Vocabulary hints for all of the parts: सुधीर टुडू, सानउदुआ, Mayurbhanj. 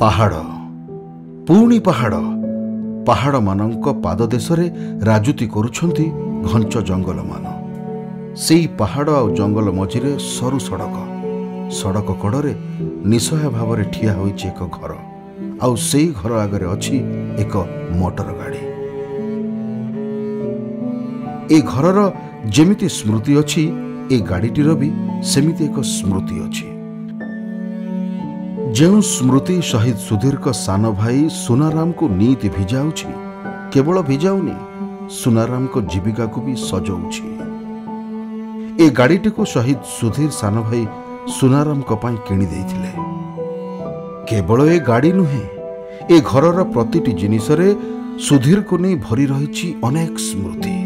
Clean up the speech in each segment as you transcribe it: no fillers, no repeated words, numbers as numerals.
पहाड़ पुणी पहाड़ पहाड़ मानक पाददेश राजूति करुछंती घंच जंगल मान से पहाड़ आ जंगल मझीरे सरु सड़क सड़क कड़े निसहाय भाव ठिया हो एक घर आउ से घर आगे अच्छी एक मोटर गाड़ी ए घरर जेमिति स्मृति अच्छी ए गाड़ीटीर भी सेमिति एक स्मृति अच्छी जो स्मृति शहीद सुधीर का सान भाई सुनाराम को नीति भिजाऊँच केवल भिजाऊनी सुनाराम को जीविका को भी सजाऊँच ए गाड़ीटी को शहीद सुधीर सान भाई सुनाराम को पाई किणी देथिले केवल ए गाड़ी नुहे ए घरर प्रतिटी जिनिसरे सुधीर को नहीं भरी रही अनेक स्मृति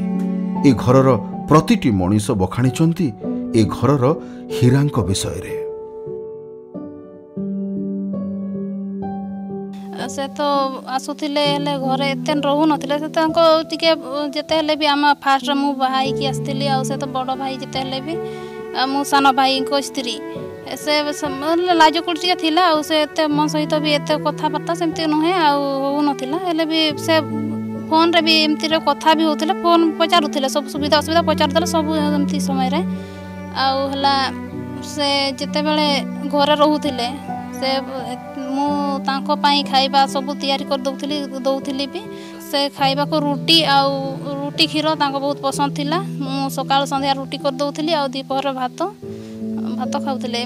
ए घरर प्रतिटी मनीष बखाणी ए घरर हीरांक विषय रे से तो आसुले घर एत रो ना से जिते भी आम फास्ट बाहर की आसती से तो बड़ भाई जिते भी मो सान भाई को स्त्री से लाजकुटिया थिला से मो सहित भी एत कथबार्ता सेमती नुहे आउला भी से फोन रे भी एमती कथा भी होते फोन पचारूले सब सुविधा असुविधा पचारूले सब एमती समय रे आला से जिते बड़े घरे रोले से मुझे खाइबा सब तैयारी कर दौली भी से खाइबा को रुटी आउ रुटी क्षीर तांको बहुत पसंद थिला मु सकाल संध्या रुटी कर दौली आ दोपहर भात भात खाऊले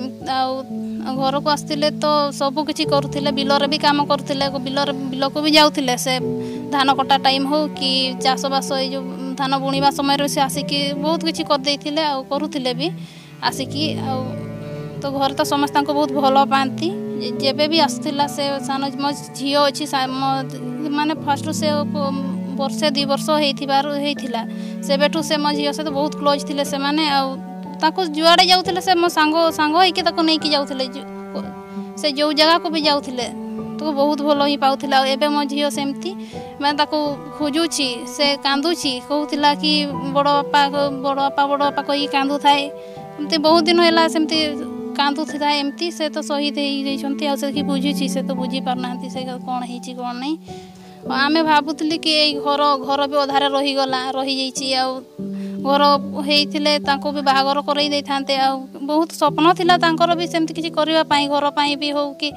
घर को आसते तो सब किछि करुले बिलर भी काम करुले बिलर बिल को भी जाऊले से धान कटा टाइम हो कि चाषबास ये जो धान बुणीवा समय से आसिक बहुत किसी करदे आ करुले भी आसिक तो घर तो समस्त को बहुत भल पाती जेबे भी आसला से सान मो झी अच्छी माने फर्स्ट से बर्षे दु वर्ष होता सेबेठू से मो झी सहित बहुत क्लोज थे से मैंने जुआड़े जाऊले से मो सांग सांग होकी जाऊले से जो जगह को भी जाऊले तो बहुत भल ही पाला एवं मो झी सेमती मैं खोजुची से कांदुची कहला कि बड़ बापा कही कांदू थाए एमती बहुत दिन है सेमती कांदू था एमती से तो शहीद हो से बुझुची से तो बुझी पारना से कौन है कौन नहीं आम भावुली कि घर घर भी अधारे रहीगला रही जा घर होते भी बाहर कई दे था बहुत स्वप्न था भी सेमती किसी करने घरपाई भी हो कि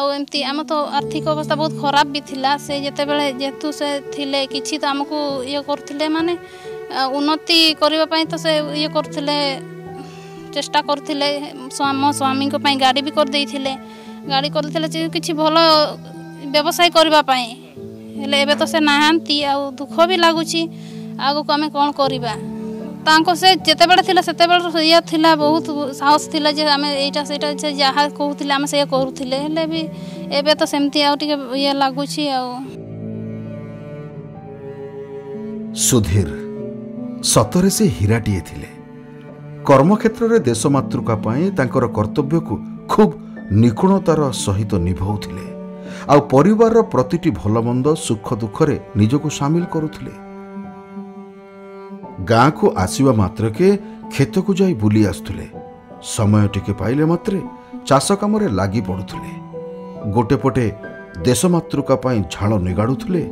आमती आम तो आर्थिक अवस्था बहुत खराब भी थिला से जिते बड़े जेहेतु से थिले किसी तो आमको ये करते माने उन्नति करने तो से ये करते चेष्टा करते मो स्वामी गाड़ी भी करदे गाड़ी करदे कि भल व्यवसाय करने हेले एबे तो से नहांती आ दुख भी लगुच आग को आम कौन करवा से जिते बड़े सेते बड़े ये थिला बहुत साहस थिला जे आम एटा सेटा से जहाँ कहूँ आम से करूले हेले भी एबे तो सेमती आउ टिके ये लगुच सुधीर सतरे से हीराटीए थिले कर्म क्षेत्र रे देश मातृका पाई तांकर कर्तव्य को खूब निपुणतार सहित निभाउथिले आ परिवार प्रतिटी भलमंद सुख दुख रे निजको शामिल करुथिले गाँ को आसवा मात्र के खेत को जाई बुली आसुले समय टिके पाइले मात्रे चाष काम लगी पड़ुले गोटेपटे देश मातृका पाई झाड़ निगाड़ुले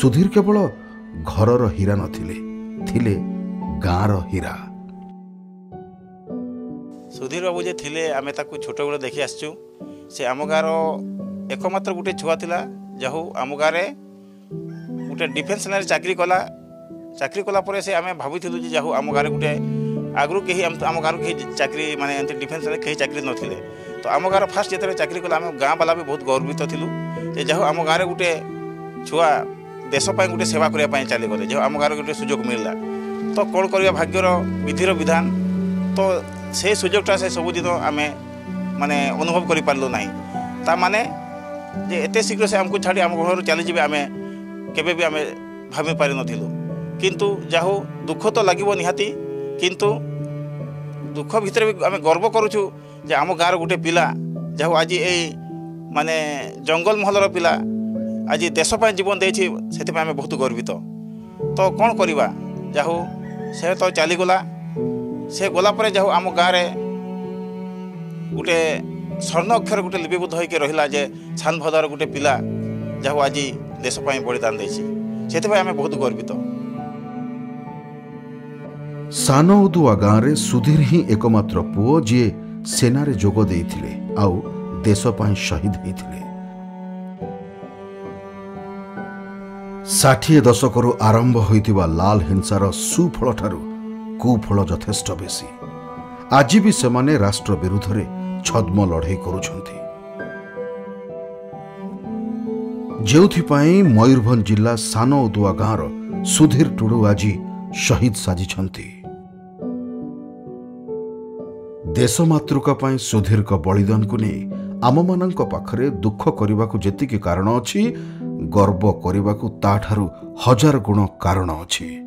सुधीर केवल घरर हीरा नथिले थिले गाँर हीरा सुधीर बाबू जे थिले आमे ताकू छोट बेले देखि आसचु से आम गाँर एकमात्र गोटे छुआ थिला जाहु आम गाँव गोटे डिफेन्स लाइन चाकरी कला चाकरी कलापर से आम भावुलु जे जाहु आम गाँव गोटे आगु कहीं आम गाँव कहीं चाकरी माने डिफेन्स लाइन कहीं चाकरी नथिले तो आम गाँव फास्ट जिते चाकरी कला आम गाँ बाला भी बहुत गौरवित थिलु जे जाहु आम गाँव गोटे छुआ देश पाई गोटे सेवा करने चलीगले जो आम गाँव गोटे सुजोग मिलला तो कौन करवा भाग्यर विधिर विधान तो से सुजोगटा से सबुदिन आम माने अनुभव करूँ ना ता माने जे एते शीघ्र से आमको छाड़ी आम घर चलीजे आम केबे भी आम भावी पारि नथिलु किंतु जाहु दुख तो लगे निहाती किंतु दुख भितर भी आम गर्व करुचु जे आम गाँव गोटे पिला जाहु आज ये माने जंगल महलर पिला आज देश पर जीवन देछि सेते पे आम बहुत गर्वित तो कौन करवा जाहु से तो चली गला से गला परे जाहु आम गाँव रे गोटे स्वर्ण अक्षर गोटे लिपिबद्ध होके रहा जे छान भदार गोटे पिला जहाँ आज देशपाई बलिदान देसी आमे बहुत गर्वित। सानउदुआ गाँव सुधीर ही एकमात्र पुओ जी सेनारे जोग देइथिले आउ देशपाई शहीद होइथिले। 60 दशकरु आरंभ होइतिबा लाल हिंसार सुफल ठारू कुफल यथेष्ट बेसी। आज भी सेमाने राष्ट्र विरुद्ध रे छद्म लड़ाई करुछन्ति, जेउथि पई मयूरभंज जिला सानउदुआ गाँवर सुधीर टुडू आज शहीद साजिछन्ति। देश मातृकापाई सुधीर का बलिदान को नहीं आम मान पाखे दुख करने को जी कारण अच्छी, गर्व करने को हजार गुण कारण अच्छी।